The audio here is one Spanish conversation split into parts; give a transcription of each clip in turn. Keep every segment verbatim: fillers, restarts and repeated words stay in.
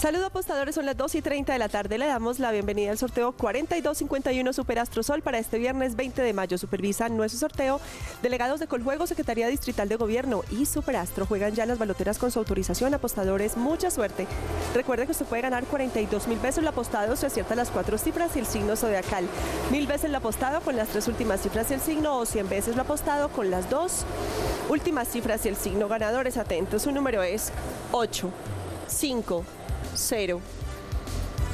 Saludos apostadores, son las dos y treinta de la tarde. Le damos la bienvenida al sorteo cuarenta y dos cincuenta y uno Súper Astro Sol para este viernes veinte de mayo. Supervisan nuestro sorteo delegados de Coljuego, Secretaría Distrital de Gobierno y Súper Astro. Juegan ya las baloteras con su autorización. Apostadores, mucha suerte. Recuerden que usted puede ganar cuarenta y dos mil pesos el apostado si acierta las cuatro cifras y el signo zodiacal. Mil veces el apostado con las tres últimas cifras y el signo, o cien veces el apostado con las dos últimas cifras y el signo. Ganadores, atentos. Su número es ocho cinco cero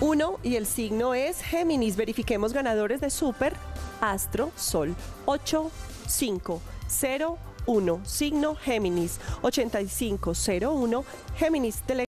uno y el signo es Géminis. Verifiquemos ganadores de Súper Astro Sol. ocho cinco cero uno, signo Géminis. ochenta y cinco cero uno, Géminis.